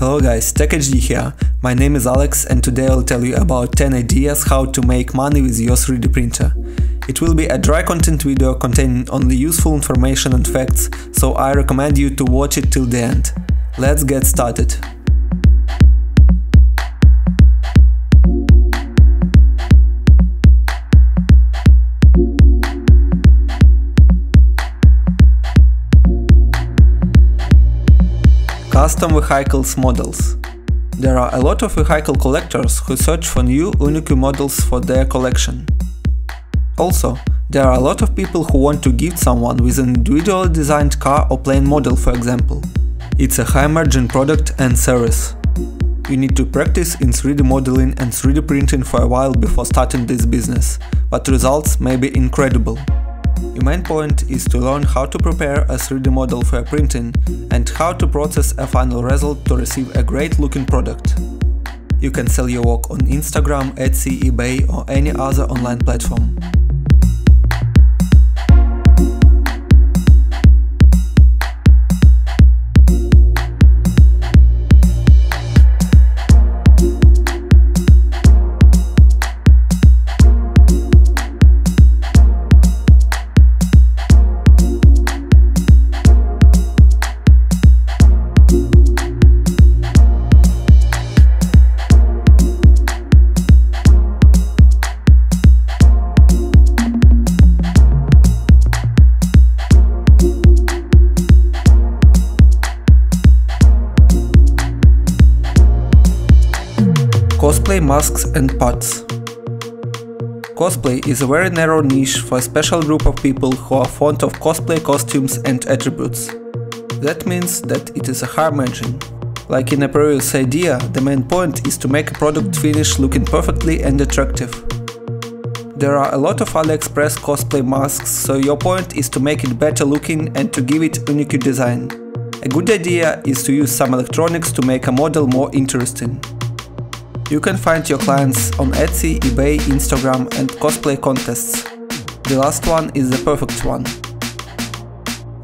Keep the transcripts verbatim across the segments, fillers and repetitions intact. Hello guys, Tech H D here. My name is Alex and today I'll tell you about ten ideas how to make money with your three D printer. It will be a dry content video containing only useful information and facts, so I recommend you to watch it till the end. Let's get started. Custom vehicles models. There are a lot of vehicle collectors who search for new unique models for their collection. Also, there are a lot of people who want to gift someone with an individually designed car or plane model, for example. It's a high-margin product and service. You need to practice in three D modeling and three D printing for a while before starting this business, but results may be incredible. The main point is to learn how to prepare a three D model for printing and how to process a final result to receive a great looking product. You can sell your work on Instagram, Etsy, eBay or any other online platform. Cosplay masks and parts. Cosplay is a very narrow niche for a special group of people who are fond of cosplay costumes and attributes. That means that it is a high margin. Like in a previous idea, the main point is to make a product finish looking perfectly and attractive. There are a lot of AliExpress cosplay masks, so your point is to make it better looking and to give it unique design. A good idea is to use some electronics to make a model more interesting. You can find your clients on Etsy, eBay, Instagram and cosplay contests. The last one is the perfect one.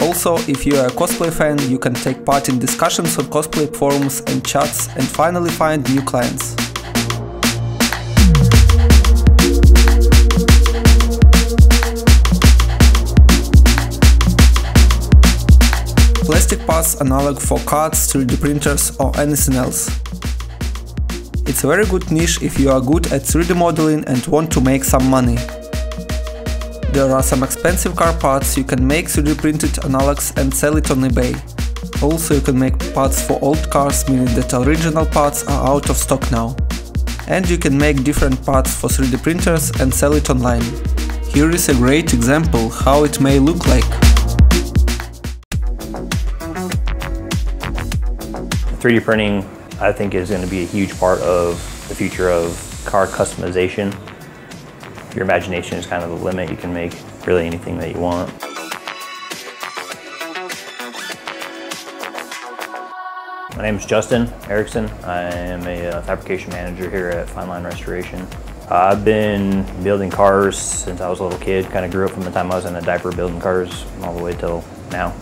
Also, if you are a cosplay fan, you can take part in discussions on cosplay forums and chats and finally find new clients. Plastic parts analog for cards, three D printers or anything else. It's a very good niche if you are good at three D modeling and want to make some money. There are some expensive car parts you can make three D printed analogs and sell it on eBay. Also you can make parts for old cars, meaning that original parts are out of stock now. And you can make different parts for three D printers and sell it online. Here is a great example how it may look like. three D printing, I think, is going to be a huge part of the future of car customization. Your imagination is kind of the limit. You can make really anything that you want. My name is Justin Erickson. I am a fabrication manager here at Fineline Restoration. I've been building cars since I was a little kid. Kind of grew up from the time I was in a diaper building cars all the way till now.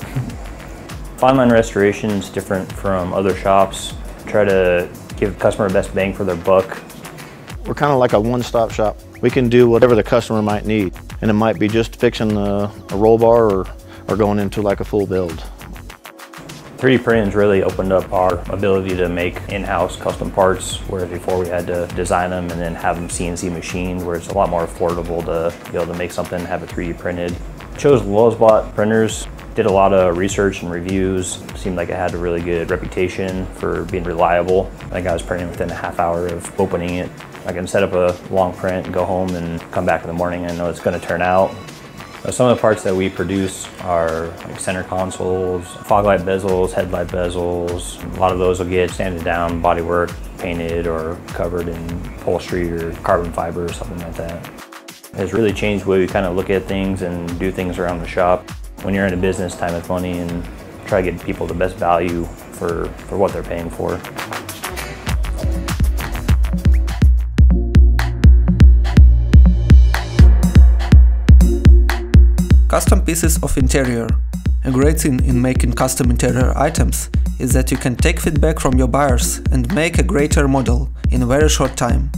Fineline Restoration is different from other shops. Try to give the customer the best bang for their buck. We're kind of like a one-stop shop. We can do whatever the customer might need, and it might be just fixing a, a roll bar or, or going into like a full build. three D printing's really opened up our ability to make in-house custom parts, whereas before we had to design them and then have them C N C machined, where it's a lot more affordable to be able to make something and have it three D printed. Chose Lulzbot printers. Did a lot of research and reviews. Seemed like it had a really good reputation for being reliable. I think I was printing within a half hour of opening it. I can set up a long print and go home and come back in the morning and know it's gonna turn out. Some of the parts that we produce are like center consoles, fog light bezels, headlight bezels. A lot of those will get sanded down, bodywork, painted or covered in upholstery or carbon fiber or something like that. It's really changed the way we kind of look at things and do things around the shop. When you're in a business, time is money, and try to get people the best value for, for what they're paying for. Custom pieces of interior. A great thing in making custom interior items is that you can take feedback from your buyers and make a greater model in a very short time.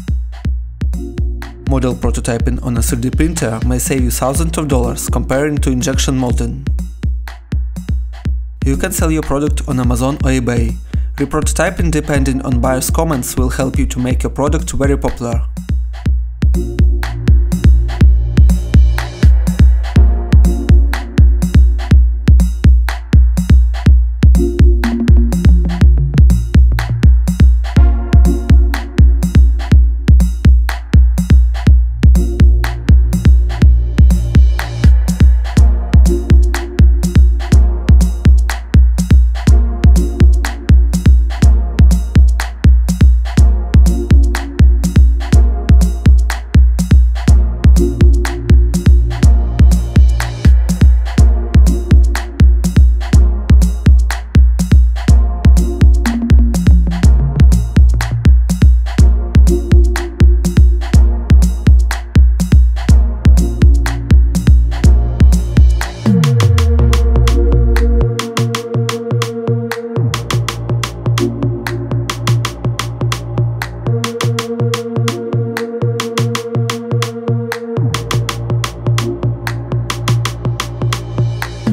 Model prototyping on a three D printer may save you thousands of dollars comparing to injection molding. You can sell your product on Amazon or eBay. Reprototyping depending on buyers' comments will help you to make your product very popular.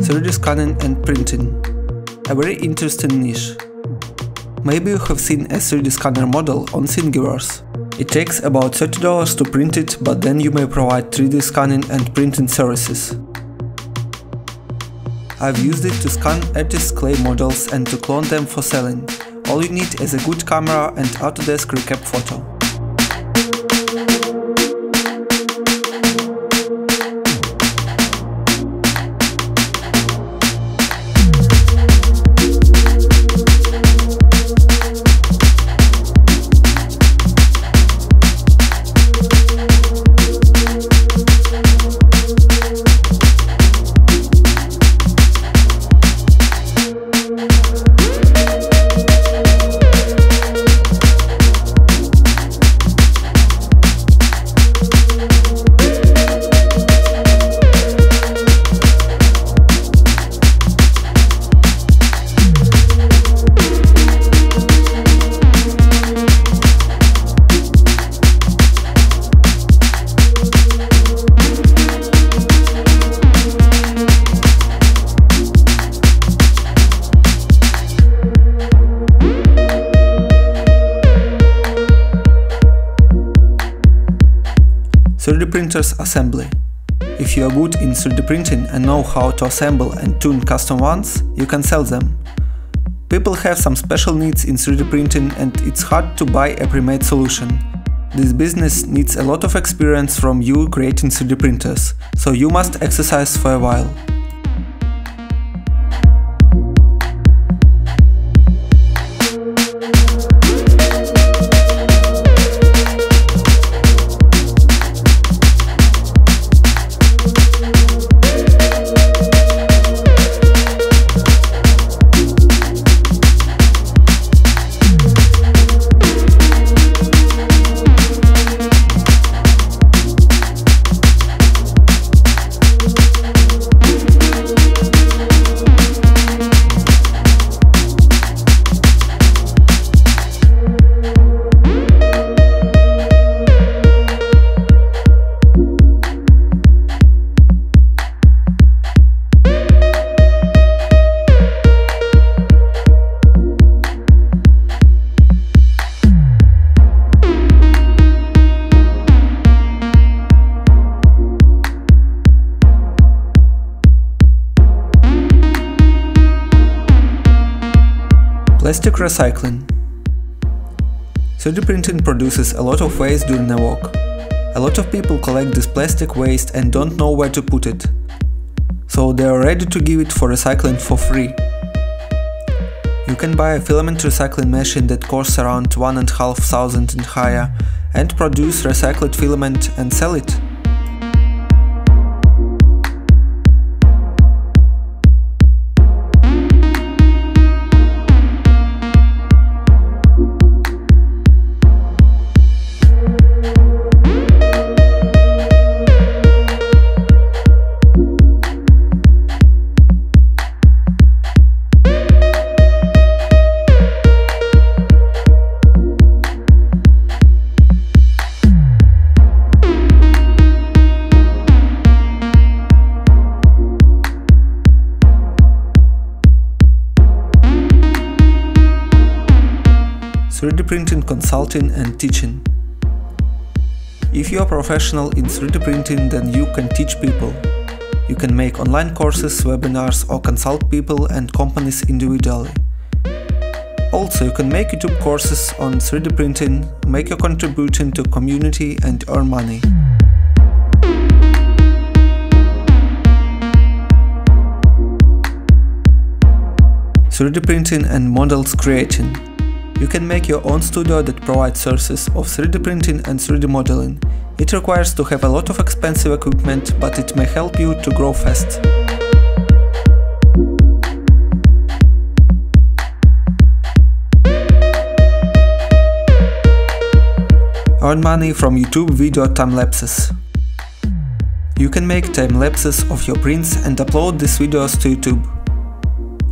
three D scanning and printing. A very interesting niche. Maybe you have seen a three D scanner model on Thingiverse. It takes about thirty dollars to print it, but then you may provide three D scanning and printing services. I've used it to scan artists' clay models and to clone them for selling. All you need is a good camera and Autodesk Recap photo. three D printers assembly. If you are good in three D printing and know how to assemble and tune custom ones, you can sell them. People have some special needs in three D printing and it's hard to buy a pre-made solution. This business needs a lot of experience from you creating three D printers, so you must exercise for a while. Plastic recycling. three D printing produces a lot of waste during a walk. A lot of people collect this plastic waste and don't know where to put it, so they are ready to give it for recycling for free. You can buy a filament recycling machine that costs around one and a half thousand and higher and produce recycled filament and sell it. three D printing consulting and teaching. If you are a professional in three D printing, then you can teach people. You can make online courses, webinars, or consult people and companies individually. Also, you can make YouTube courses on three D printing, make your contribution to community and earn money. three D printing and models creating. You can make your own studio that provides services of three D printing and three D modeling. It requires to have a lot of expensive equipment, but it may help you to grow fast. Earn money from YouTube video time lapses. You can make time lapses of your prints and upload these videos to YouTube.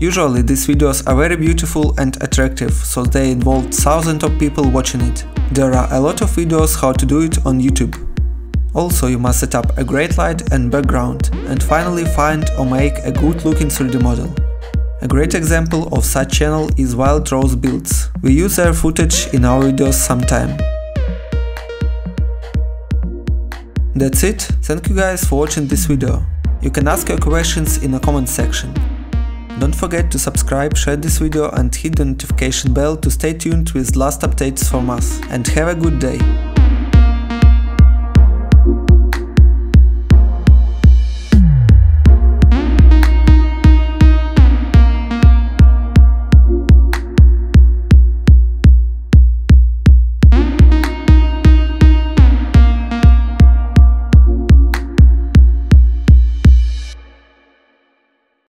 Usually these videos are very beautiful and attractive, so they involve thousands of people watching it. There are a lot of videos how to do it on YouTube. Also, you must set up a great light and background, and finally find or make a good looking three D model. A great example of such channel is Wild Rose Builds. We use their footage in our videos sometime. That's it, thank you guys for watching this video. You can ask your questions in the comment section. Don't forget to subscribe, share this video and hit the notification bell to stay tuned with last updates from us. And have a good day!